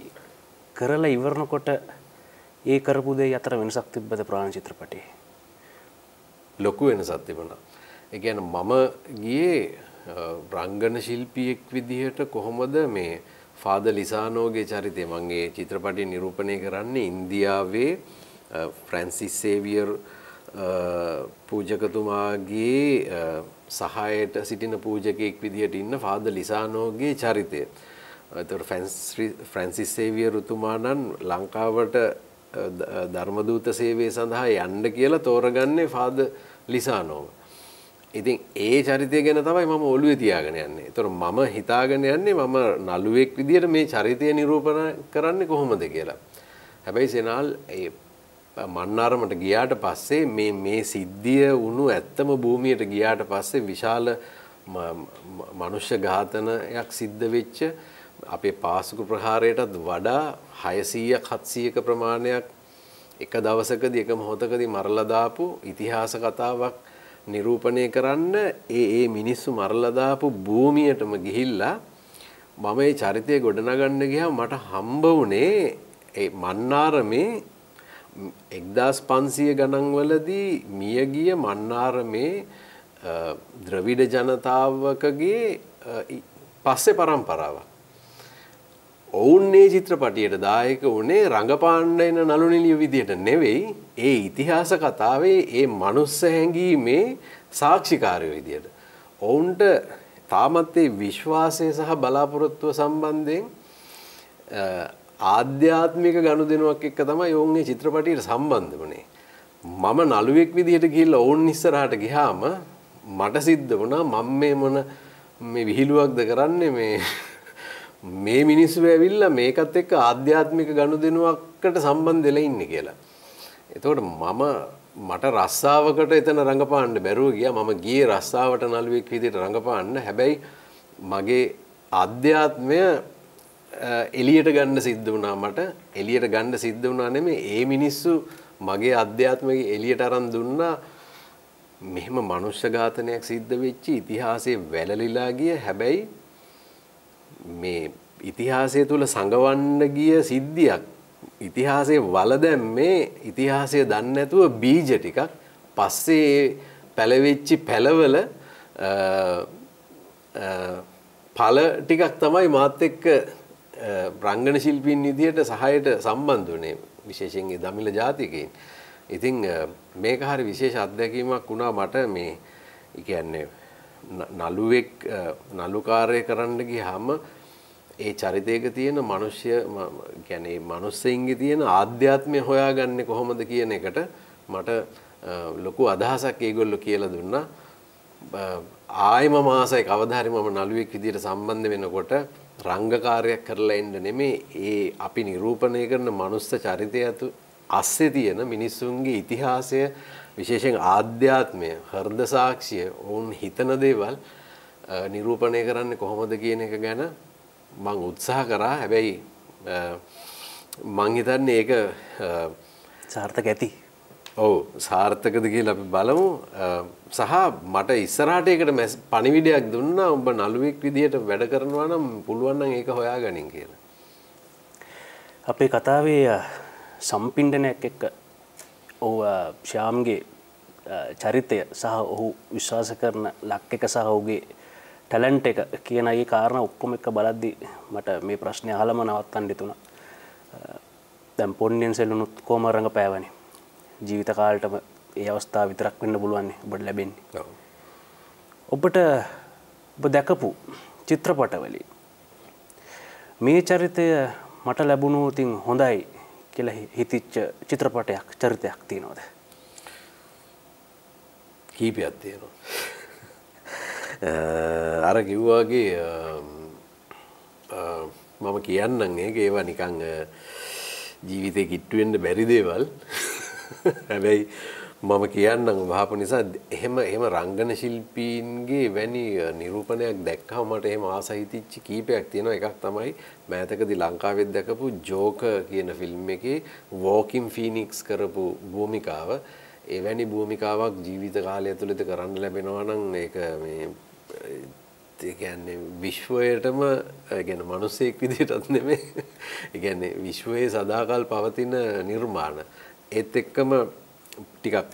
කරලා ඉවරනකොට ඒ කරපු දේ අතර වෙනසක් තිබ්බද ප්‍රාණ චිත්‍රපටයේ? ලොකු වෙනසක් තිබුණා. ඒ කියන්නේ මම ගියේ රංගන ශිල්පියෙක් විදිහට කොහොමද මේ ෆාදර් ලිසානෝගේ චරිතය මම මේ චිත්‍රපටයේ නිරූපණය කරන්නේ ඉන්දියාවේ ෆ්‍රැන්සිස් සේවියර් පූජකතුමාගේ සහායට සිටින පූජකෙක් විදිහට ඉන්න ෆාදර් ලිසානෝගේ චරිතය. ඒතර ෆ්‍රැන්සිස් සේවියර් උතුමාණන් ලංකාවට ධර්මදූත සේවය සඳහා යන්න කියලා තෝරගන්නේ ෆාදර් ලිසානෝව. ඉතින් ඒ චරිතය ගැන තමයි මම ඔළුවේ තියාගෙන යන්නේ. ඒතර මම හිතාගෙන යන්නේ මම නළුවෙක් විදිහට මේ චරිතය නිරූපණය කරන්නේ කොහොමද කියලා. හැබැයි සෙනල් ඒ මන්නාරමට ගියාට පස්සේ මේ මේ සිද්ධිය වුණු ඇත්තම භූමියට ගියාට පස්සේ විශාල මනුෂ්‍ය ඝාතනයක් සිද්ධ වෙච්ච අපේ පාසුක ප්‍රහාරයටත් වඩා හයසීයක් හත්සීයක ප්‍රමාණයක් එක දවසකදී එක මොහොතකදී මරලා දාපු ඉතිහාස කතාවක් නිරූපණය කරන්න ඒ ඒ මිනිස්සු මරලා දාපු භූමියටම ගිහිල්ලා මම මේ චරිතය ගොඩනගන්න ගියාම මට හම්බ වුණේ ඒ මන්නාරමේ එක්දාස් පන්සීය ගණන් වලදී මියගිය මන්නාරමේ ද්‍රවිඩ ජනතාවකගේ පස්සේ පරම්පරාවක්. ඔවුන් මේ චිත්‍රපටියට දායක වුණේ රංගපාන්න එන නළු නිළිය විදියට නෙවෙයි, ඒ ඉතිහාස කතාවේ ඒ මනුස්ස හැඟීමේ සාක්ෂිකාරයෝ විදියට. ඔවුන්ට තාමත් ඒ විශ්වාසය සහ බලාපොරොත්තුව සම්බන්ධයෙන් ආධ්‍යාත්මික ගනුදෙනුවක් එක්ක තමයි ඔවුන්ගේ චිත්‍රපටියට සම්බන්ධ වුණේ. මම නළුවෙක් විදිහට ගිහිල්ලා ඔවුන් ඉස්සරහට ගියාම මට සිද්ධ වුණා මම මේ මොන මේ විහිළුවක්ද කරන්නේ, මේ මේ මිනිස්සු ඇවිල්ලා මේකත් එක්ක ආධ්‍යාත්මික ගනුදෙනුවකට සම්බන්ධ වෙලා ඉන්නේ කියලා. එතකොට මම මට රස්සාවකට එතන රඟපාන්න බැරුව ගියා. මම ගියේ රස්සාවට නළුවෙක් විදිහට රඟපාන්න. හැබැයි මගේ ආධ්‍යාත්මය එලියට ගන්න සිද්ධ වුණා. මට එලියට ගන්න සිද්ධ වුණා නෙමෙයි, ඒ මිනිස්සු මගේ අධ්‍යාත්මය එලියට අරන් දුන්නා. මෙහෙම මනුෂ්‍ය ඝාතනයක් සිද්ධ වෙච්ච ඉතිහාසයේ වැළලිලා ගිය, හැබැයි මේ ඉතිහාසය තුල සංගවන්න ගිය සිද්ධියක්, ඉතිහාසයේ වල දැම්මේ ඉතිහාසය දන්නේ නැතුව බීජ ටිකක් පස්සේ පැලවෙච්ච පැලවල ඵල ටිකක් තමයි මාත් එක්ක රංගන ශිල්පීන් විදියට සහායට සම්බන්ධ වුණේ, විශේෂයෙන් ඒ දමිළ ජාතිකයින්. ඉතින් මේක හරි විශේෂ අත්දැකීමක් වුණා මට. මේ කියන්නේ නළුවෙක් නළුකාරය කරන්න ගියාම ඒ චරිතයක තියෙන මිනිස්සය, කියන්නේ මිනිස්සෙන්ගේ තියෙන ආධ්‍යාත්මය හොයාගන්නේ කොහොමද කියන එකට මට ලොකු අදහසක් ඒගොල්ලෝ කියලා දුන්නා. ආයෙම මාසයි කවදාහරි මම නළුවෙක් විදියට සම්බන්ධ වෙනකොට රංගකාරයක් කරලා ඉන්න නෙමෙයි, ඒ අපි නිරූපණය කරන මනුස්ස චරිතය අතු අස්සේ තියෙන මිනිස්සුන්ගේ ඉතිහාසය, විශේෂයෙන් ආධ්‍යාත්මය, හෘද සාක්ෂිය, ඔවුන් හිතන දේවල් නිරූපණය කරන්නේ කොහොමද කියන එක ගැන මම උත්සාහ කරා. හැබැයි මම හිතන්නේ ඒක සාර්ථක ඇති. ඔව්, සාර්ථකද කියලා අපි බලමු. සහ මට ඉස්සරහට ඒකට පණිවිඩයක් දුන්නා, ඔබ නළුවෙක් විදියට වැඩ කරනවා නම් පුළුවන් නම් ඒක හොයාගනින් කියලා. අපේ කතාවේ සම්පින්ඩනයක් එක්ක ඔව් ශ්‍යාම්ගේ චරිතය සහ ඔහු විශ්වාස කරන ලක් එක සහ ඔහුගේ ටැලන්ට් එක කියන ඒ කාරණා ඔක්කොම එක බලද්දී මට මේ ප්‍රශ්නේ අහලම නවත්තන්න හිතුණා. දැන් පොන්නියෙන් සෙල්වනුත් කොහම රඟපෑවනේ, ජීවිත කාලෙටම ඒ අවස්ථාව විතරක් වෙන්න පුළුවන් ඔබට ලැබෙන්නේ. ඔබට ඔබ දැකපු චිත්‍රපටවල මේ චරිතය මට ලැබුණා ඉතින් හොඳයි කියලා හිතිච්ච චිත්‍රපටයක් චරිතයක් තියෙනවද? කීපයක් තියෙනවා. අර කිව්වා වගේ මම කියන්නම්, ඒක ඒවා නිකන් ජීවිතේ කිට්ටු වෙන්න බැරි දේවල්. හැබැයි මම කියන්නම් වහපු නිසා එහෙම එහෙම රංගන ශිල්පීන්ගේ වැනි නිරූපණයක් දැක්කම මට එහෙම ආසයි තිච්ච කීපයක් තියෙනවා. එකක් තමයි මෑතකදී ලංකාවෙත් දැකපු ජෝකර් කියන ෆිල්ම් එකේ වෝකින් ෆීනික්ස් කරපු භූමිකාව. එවැනි භූමිකාවක් ජීවිත කාලය තුළද කරන්න ලැබෙනවා නම් ඒක මේ ඒ කියන්නේ විශ්වයටම ඒ කියන්නේ මිනිසෙක් විදිහටත් නෙමෙයි ඒ කියන්නේ විශ්වයේ සදාකල් පවතින නිර්මාණ ඒත් එක්කම ටිකක්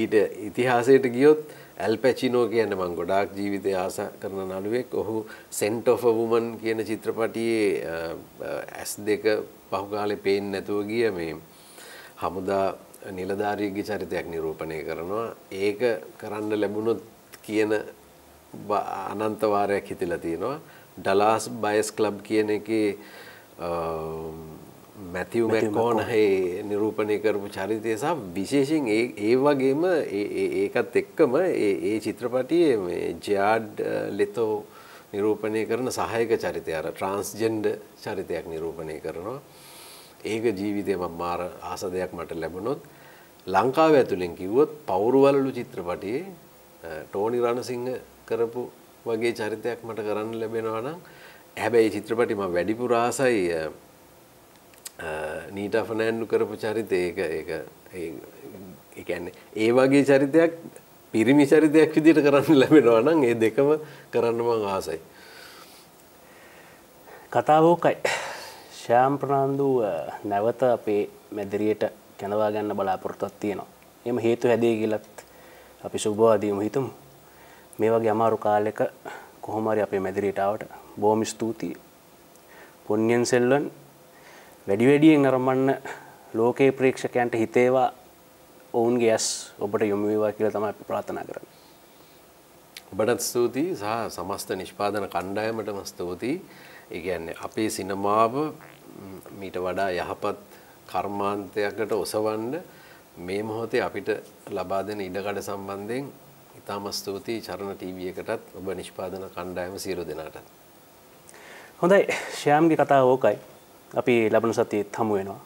ඊට ඉතිහාසයට ගියොත් ඇල් පැචිනෝ කියන්නේ මම ගොඩාක් ජීවිතේ ආස කරන නළුවෙක් ඔහු Scent of a Woman කියන චිත්‍රපටියේ ඇස් දෙක පහු කාලේ පේන්නේ නැතුව ගිය මේ හමුදා නිලධාරියෙක්ගේ චරිතයක් නිරූපණය කරනවා ඒක කරන්න ලැබුණොත් කියන අනන්ත වාරයක් හිතලා තියෙනවා ඩලාස් බයස් ක්ලබ් කියන එකේ මැතිව් මැක්කොනහේ නිරූපණය කරපු චරිතය සහ විශේෂයෙන් ඒ ඒ වගේම ඒ ඒකත් එක්කම ඒ ඒ චිත්‍රපටියේ මේ ජාඩ් ලෙතෝ නිරූපණය කරන සහායක චරිතය අර ට්‍රාන්ස්ජෙන්ඩර් චරිතයක් නිරූපණය කරනවා ඒක ජීවිතේ මම මාර ආස දෙයක් මට ලැබුණොත් ලංකාව ඇතුලෙන් කිව්වොත් පවුරුවලු චිත්‍රපටියේ ටෝනි රණසිංහ කරපු වගේ චරිතයක් මට කරන්න ලැබෙනවා නම් හැබැයි චිත්‍රපටි මම වැඩිපුර ආසයි නීටා ෆර්නැන්ඩෝ කරපු චරිතේ ඒක ඒක ඒ කියන්නේ ඒ වගේ චරිතයක් පිරිමි චරිතයක් විදිහට කරන්න ලැබෙනවා නම් ඒ දෙකම කරන්න මම ආසයි කතාව ඕකයි ශ්‍යාම් ප්‍රනාන්දු නැවත අපේ මැදිරියට කැඳවා ගන්න බලාපොරොත්තුවක් තියෙනවා එහෙම හේතු හැදේ කියලාත් අපි සුබවාදීමු හිතමු මේ වගේ අමාරු කාලයක කොහොම හරි අපේ මැදිරියට ආවට බොහොම ස්තුතියි. පොන්නියන් සෙල්වන් වැඩි වැඩියෙන් අරමන්න ලෝකේ ප්‍රේක්ෂකයන්ට හිතේවා ඔවුන්ගේ ඇස් ඔබට යොමු වේවා කියලා තමයි අපි ප්‍රාර්ථනා කරන්නේ. ඔබටත් ස්තුතියි සහ සමස්ත නිෂ්පාදන කණ්ඩායමටම ස්තුතියි. ඒ කියන්නේ අපේ සිනමාව මීට වඩා යහපත් කර්මාන්තයකට ඔසවන්න මේ මොහොතේ අපිට ලබා දෙන ඉඩකඩ සම්බන්ධයෙන් ඉතාම ස්තුතියි චරණ ටීවී එකටත් ඔබ නිෂ්පාදන කණ්ඩායම සියලු දෙනාටත්. හොඳයි ශ්‍යාම්ගේ කතාව ඕකයි. අපි ලබන සතියේත් හමු වෙනවා.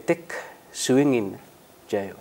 එතෙක් සුවින් ඉන්න. ජයෝ.